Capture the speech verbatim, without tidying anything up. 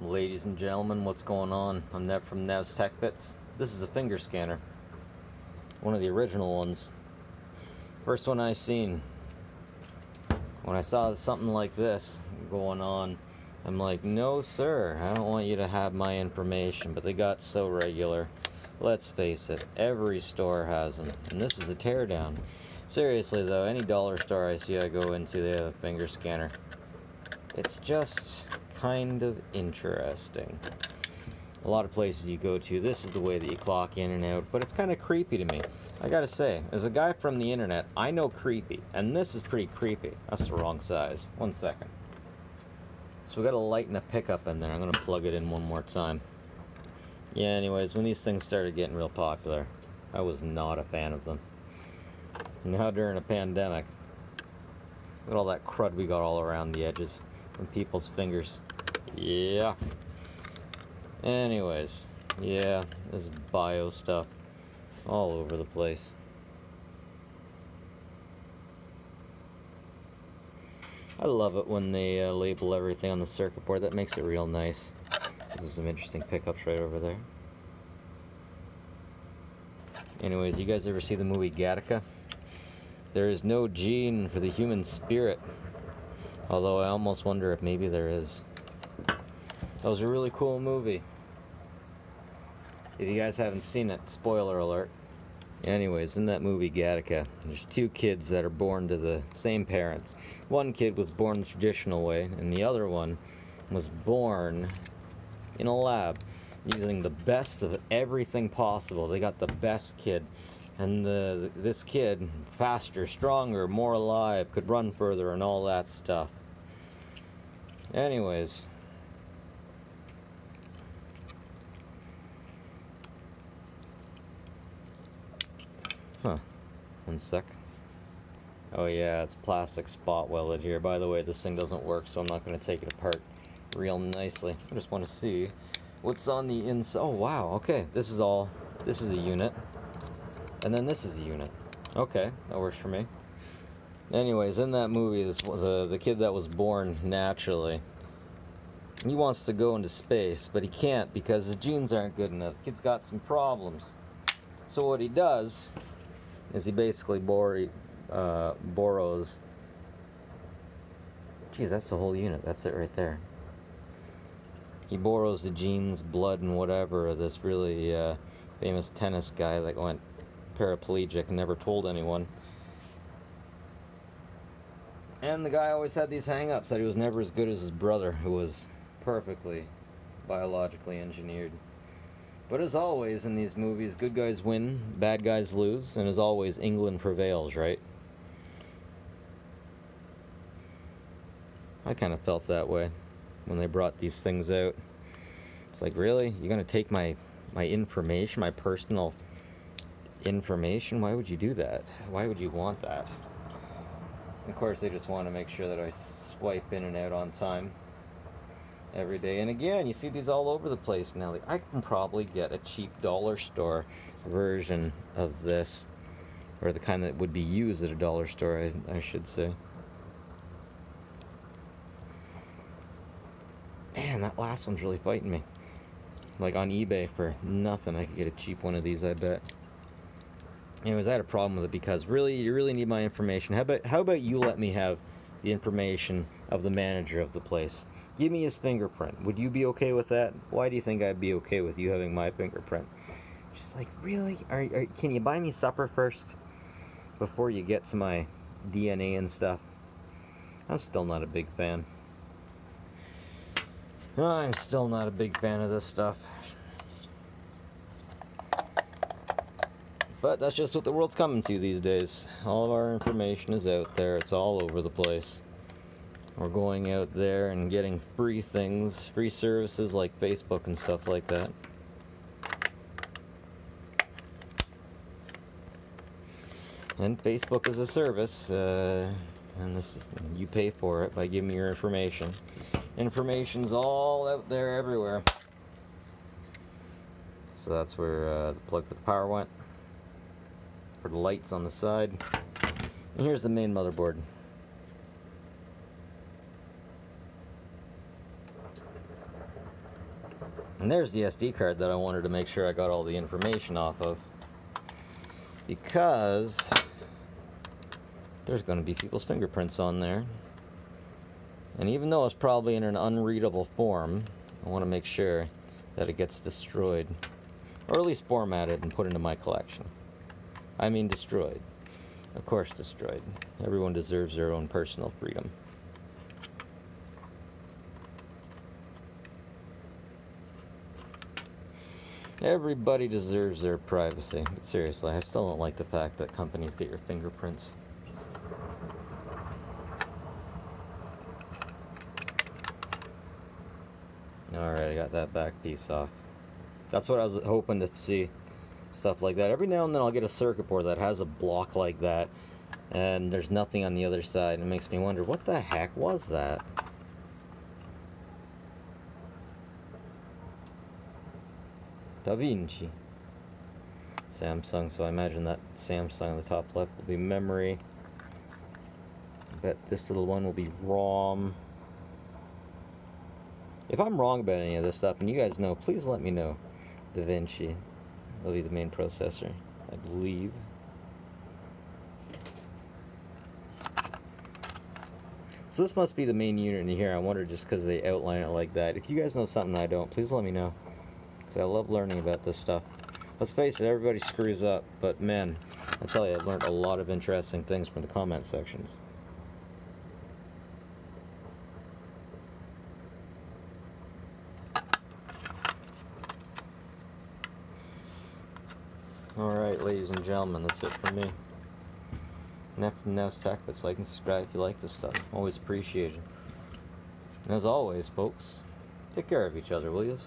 Ladies and gentlemen, what's going on? I'm Nev from Nev's Tech Bits. This is a finger scanner, one of the original ones. First one I seen. When I saw something like this going on, I'm like, no sir, I don't want you to have my information. But they got so regular. Let's face it, every store has them. And this is a teardown. Seriously though, any dollar store I see I go into, they have a finger scanner. It's just kind of interesting. A lot of places you go to, this is the way that you clock in and out, but it's kind of creepy to me. I gotta say, as a guy from the internet, I know creepy, and this is pretty creepy. That's the wrong size. One second. So we got a light and a pickup in there. I'm gonna plug it in one more time. Yeah, anyways, when these things started getting real popular, I was not a fan of them. Now during a pandemic, look at all that crud we got all around the edges from people's fingers. Yeah. Anyways, yeah, this is bio stuff all over the place. I love it when they uh, label everything on the circuit board. That makes it real nice. There's some interesting pickups right over there. Anyways, you guys ever see the movie Gattaca? There is no gene for the human spirit. Although I almost wonder if maybe there is. That was a really cool movie. If you guys haven't seen it, spoiler alert. Anyways, in that movie Gattaca, there's two kids that are born to the same parents. One kid was born the traditional way, and the other one was born in a lab using the best of everything possible. They got the best kid. And the, this kid, faster, stronger, more alive, could run further and all that stuff. Anyways. Huh. One sec. Oh yeah, it's plastic spot welded here. By the way, this thing doesn't work, so I'm not going to take it apart real nicely. I just want to see what's on the inside. Oh wow, okay. This is all, this is a unit. And then this is a unit. Okay, that works for me. Anyways, in that movie, this was uh, the kid that was born naturally. He wants to go into space, but he can't because his genes aren't good enough. The kid's got some problems. So what he does is he basically bore, uh, borrows... Geez, that's the whole unit. That's it right there. He borrows the genes, blood, and whatever of this really uh, famous tennis guy that went paraplegic and never told anyone. And the guy always had these hang-ups that he was never as good as his brother, who was perfectly biologically engineered. But as always in these movies, good guys win, bad guys lose, and as always England prevails, right? I kind of felt that way when they brought these things out. It's like, really? You're gonna take my my information, my personal information? Why would you do that? Why would you want that? Of course, they just want to make sure that I swipe in and out on time every day. And again, you see these all over the place now. I can probably get a cheap dollar store version of this, or the kind that would be used at a dollar store, I, I should say. Man, that last one's really fighting me. Like on eBay for nothing, I could get a cheap one of these, I bet. Anyways, I had a problem with it because really, you really need my information. How about, how about you let me have the information of the manager of the place? Give me his fingerprint. Would you be okay with that? Why do you think I'd be okay with you having my fingerprint? She's like, really? Are, are, can you buy me supper first before you get to my D N A and stuff? I'm still not a big fan. I'm still not a big fan of this stuff. But that's just what the world's coming to these days. All of our information is out there. It's all over the place. We're going out there and getting free things, free services like Facebook and stuff like that. And Facebook is a service, uh, and this is, you pay for it by giving me your information. Information's all out there everywhere. So that's where uh, the plug for the power went. For the lights on the side. And here's the main motherboard. And there's the S D card that I wanted to make sure I got all the information off of, because there's going to be people's fingerprints on there. And even though it's probably in an unreadable form, I want to make sure that it gets destroyed, or at least formatted and put into my collection. I mean destroyed. Of course destroyed. Everyone deserves their own personal freedom. Everybody deserves their privacy. But seriously, I still don't like the fact that companies get your fingerprints. Alright, I got that back piece off. That's what I was hoping to see. Stuff like that. Every now and then I'll get a circuit board that has a block like that, and there's nothing on the other side. It makes me wonder, what the heck was that? DaVinci. Samsung, so I imagine that Samsung on the top left will be memory. I bet this little one will be ROM. If I'm wrong about any of this stuff, and you guys know, please let me know. DaVinci. That'll be the main processor, I believe. So this must be the main unit in here. I wonder, just because they outline it like that. If you guys know something I don't, please let me know, because I love learning about this stuff. Let's face it, everybody screws up, but man, I tell you, I've learned a lot of interesting things from the comment sections. Alright, ladies and gentlemen, that's it for me. Nev's Tech Bits. Like and subscribe if you like this stuff. Always appreciated. And as always, folks, take care of each other, will you?